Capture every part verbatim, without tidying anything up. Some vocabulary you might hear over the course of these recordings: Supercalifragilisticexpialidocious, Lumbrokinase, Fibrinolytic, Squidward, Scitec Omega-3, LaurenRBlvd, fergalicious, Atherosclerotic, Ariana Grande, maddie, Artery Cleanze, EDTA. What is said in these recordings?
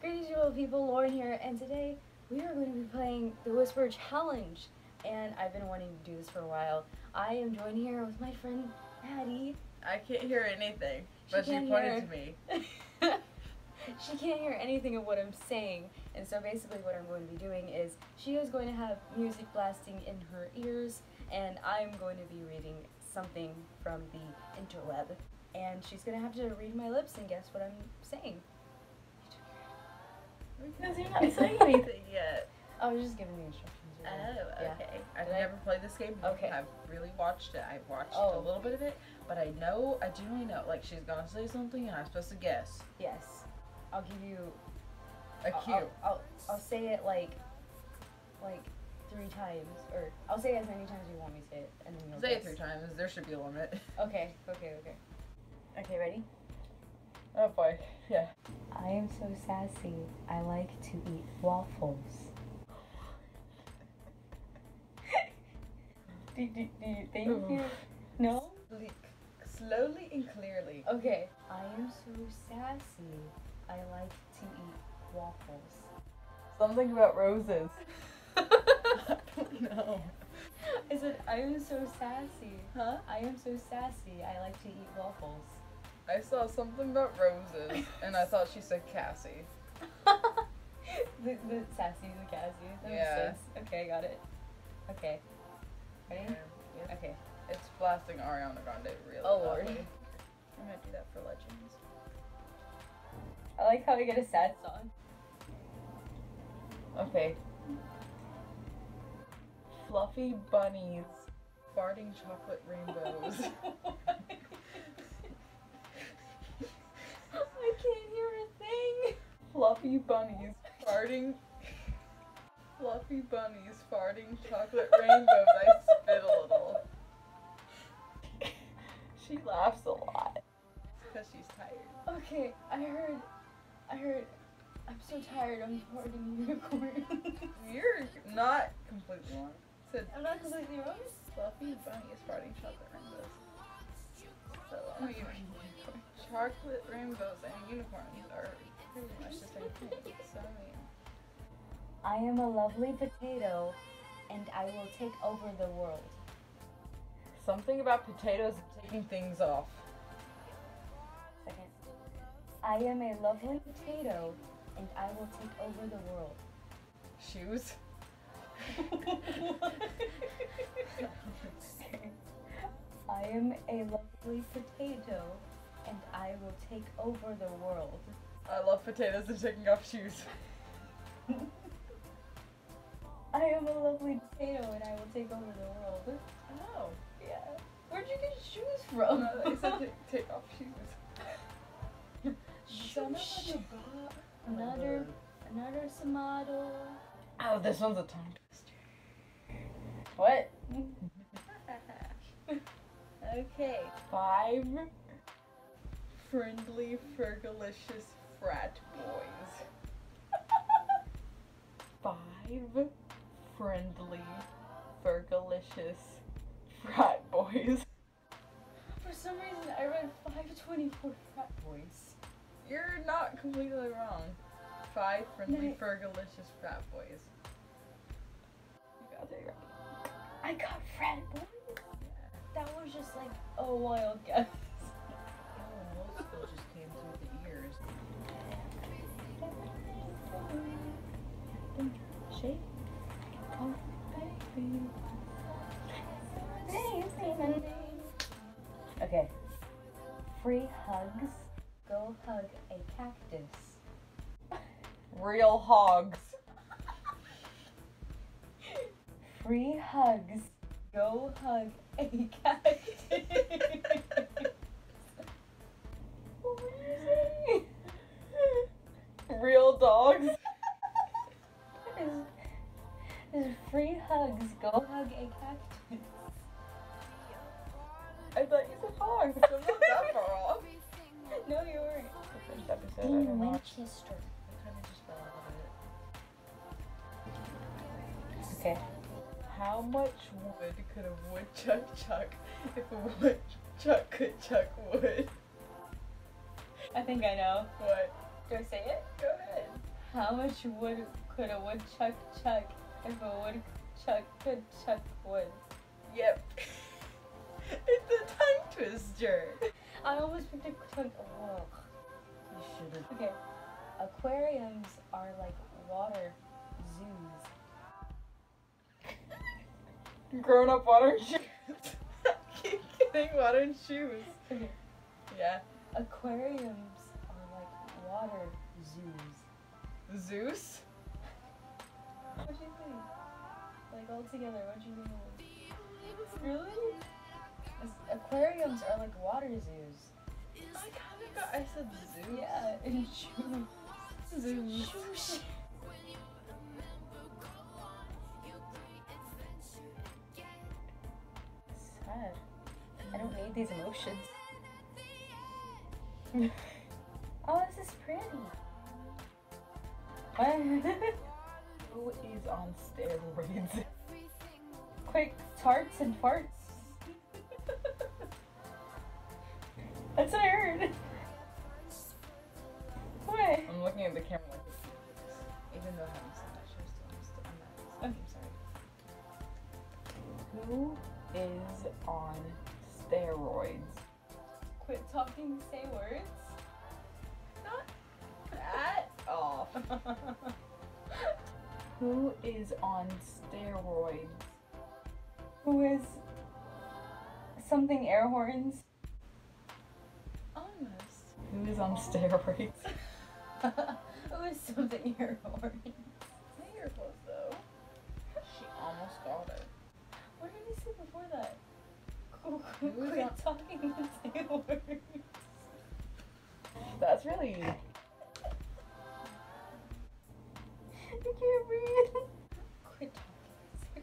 Greetings, beautiful people, Lauren here, and today we are going to be playing the Whisper Challenge, and I've been wanting to do this for a while. I am joined here with my friend Maddie. I can't hear anything, she but she pointed hear. to me. She can't hear anything of what I'm saying, and so basically what I'm going to be doing is she is going to have music blasting in her ears, and I'm going to be reading something from the interweb, and she's going to have to read my lips and guess what I'm saying. Because you're not saying anything yet. I was just giving the instructions. Right? Oh, okay. Yeah. I've Did never I? played this game before. Okay. I've really watched it. I've watched oh. a little bit of it, but I know, I generally know, like she's gonna say something and I'm supposed to guess. Yes. I'll give you a cue. I'll, I'll, I'll say it like, like three times, or I'll say it as many times as you want me to say it, and then you'll say guess. it three times. There should be a limit. Okay. Okay. Okay. Okay. Ready? Oh boy, yeah. I am so sassy, I like to eat waffles. do, do, do you think Ooh. you? No? Slowly and clearly. Okay. I am so sassy, I like to eat waffles. Something about roses. I don't know. I said, I am so sassy. Huh? I am so sassy, I like to eat waffles. I saw something about roses, and I thought she said Cassie. the, the Sassy the Cassie. That yeah. Makes sense. Okay, got it. Okay. Ready? Yeah. Yeah. Okay. It's blasting Ariana Grande really Oh loudly. Lord. I'm gonna do that for Legends. I like how we get a sad song. Okay. Fluffy bunnies. Farting chocolate rainbows. I can't hear a thing. Fluffy bunnies farting. Fluffy bunnies farting chocolate rainbows. I spit a little. She laughs a lot. Because she's tired. Okay, I heard. I heard. I'm so tired. I'm farting unicorn. You're not completely wrong. Said, I'm not completely wrong. Fluffy bunnies farting chocolate rainbows. So long. Oh, chocolate rainbows and unicorns are pretty much the same thing, so yeah. I am a lovely potato, and I will take over the world. Something about potatoes taking things off. Second. I am a lovely potato, and I will take over the world. Shoes? I am a lovely potato, and I will take over the world. I love potatoes and taking off shoes. I am a lovely potato, and I will take over the world. Oh. Yeah. Where'd you get shoes from? No, they said to take off shoes. Shh. Another, another Samado. Oh, this one's a tongue twister. What? Okay. Five. Friendly, fergalicious frat boys. Five friendly, fergalicious frat boys. For some reason, I read five twenty-four frat boys. You're not completely wrong. Five friendly, no. fergalicious frat boys. You got it right. I got frat boys? Yeah. That was just like a wild guess. Shake. Oh, baby. Okay. Free hugs. Go hug a cactus. Real hogs. Free hugs. Go hug a cactus. What were you saying? Real dogs. Free hugs, go hug a cactus. I thought you said hogs, so I'm not that far off. No, you weren't. In Winchester. I kind of just fell out of it. Okay. How much wood could a woodchuck chuck if a woodchuck could chuck wood? I think I know. What? Do I say it? Go ahead. How much wood could a woodchuck chuck if a woodchuck could chuck wood? Yep. It's a tongue twister. I always picked a tongue. Oh, you shouldn't. Okay. Aquariums are like water zoos. Grown up water shoes. Keep getting water and shoes. Okay. Yeah. Aquariums are like water zoos. Zeus? What do you think? Like all together, what do you think? Really? Aquariums are like water zoos. I kind of got, I said zoos. Yeah, and shoes. Zoos. Shoes. Sad. I don't need these emotions. Oh, this is pretty. What? Who is on steroids? Quick, tarts and farts. That's what I heard. What? I'm looking at the camera like this. Even though I haven't said that, she's still, I'm still, I'm not, I'm sorry. Who is on steroids? Quit talking the same words? Not at all. Who is on steroids? Who is something air horns? Who is on steroids? Who is something air horns? I think you're close though. She almost got it. What did I say before that? Cool. Quit talking in steroids. That's really. I can't breathe. Quit talking in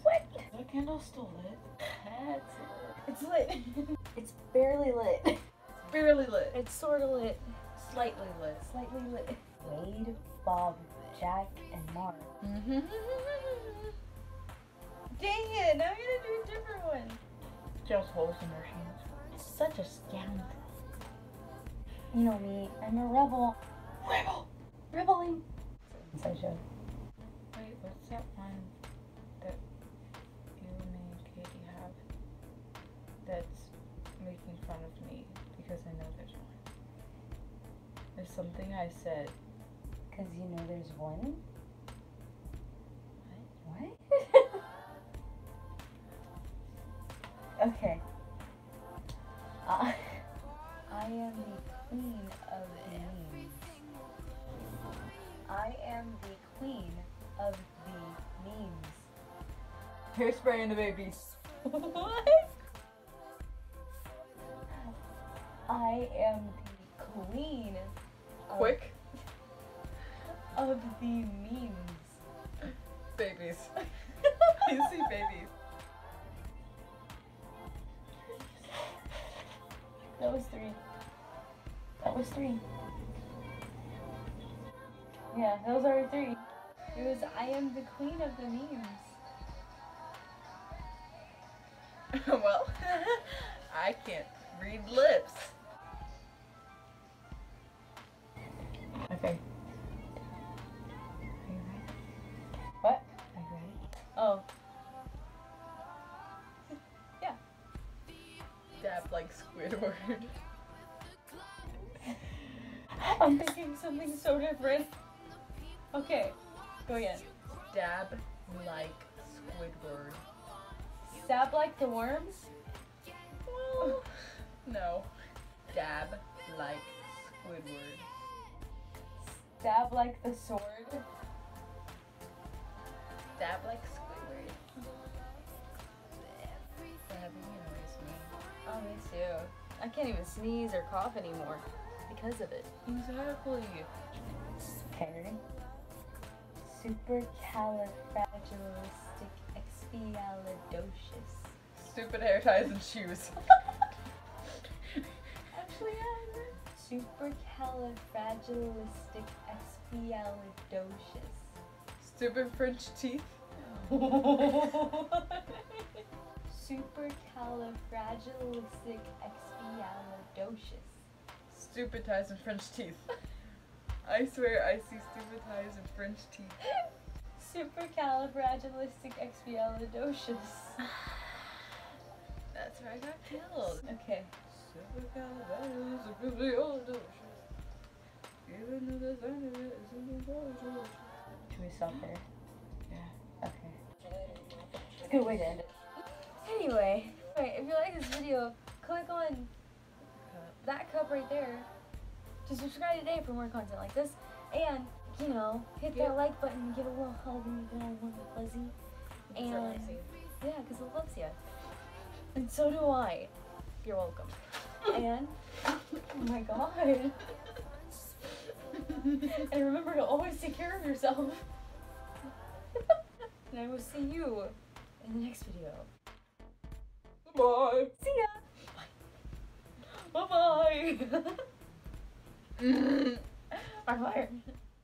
steroids. What? Is that candle still lit? That's it. It's lit. It's barely lit. It's barely lit. It's sort of lit. Slightly lit. Slightly lit. Wade, Bob, Jack, and Mark. Mm-hmm. Dang it! Now I'm gonna do a different one. Just holes in her hands. Such a scoundrel. You know me. I'm a rebel. Rebel. Rebelling. Inside joke. Wait, what's that one that you made Katie have? That's making fun of me because I know there's one. There's something I said. Because you know there's one? What? What? Okay. Uh, I am the queen of memes. I am the queen of the memes. Hairspray and the baby. What? I am the queen of, Quick. of the memes. Babies. You see babies. That was three. That was three. Yeah, that was already three. It was I am the queen of the memes. Well, I can't read lips. Okay. Are you ready? What? Are you ready? Oh. Yeah. Dab like Squidward. I'm thinking something so different. Okay. Go again. Dab like Squidward. Stab like the worms? Well, no. Dab like Squidward. Stab like the sword. Stab like Squidward. Dabbing annoys me. Oh, me too. I can't even sneeze or cough anymore because of it. Exactly. Okay. Supercalifragilisticexpialidocious. Stupid hair ties and shoes. Actually, yeah. Supercalifragilisticexpialidocious. Stupid French teeth. Supercalifragilisticexpialidocious. stupid ties and French teeth. I swear I see stupid ties and French teeth. Supercalifragilisticexpialidocious. That's where I got killed. Okay. Supercalifragilisticexpialidocious. Even though the sound of it is intelligent. Should we stop here? Yeah. Okay. It's a good way to end it. Anyway, right, if you like this video, click on that cup right there to subscribe today for more content like this, and you know, hit yeah. that like button, give a little hug when you get all warm and fuzzy, and yeah, because it loves you, and so do I. You're welcome. And oh my god. And remember to always take care of yourself. And I will see you in the next video. Bye. See ya. Bye-bye. Bye-bye.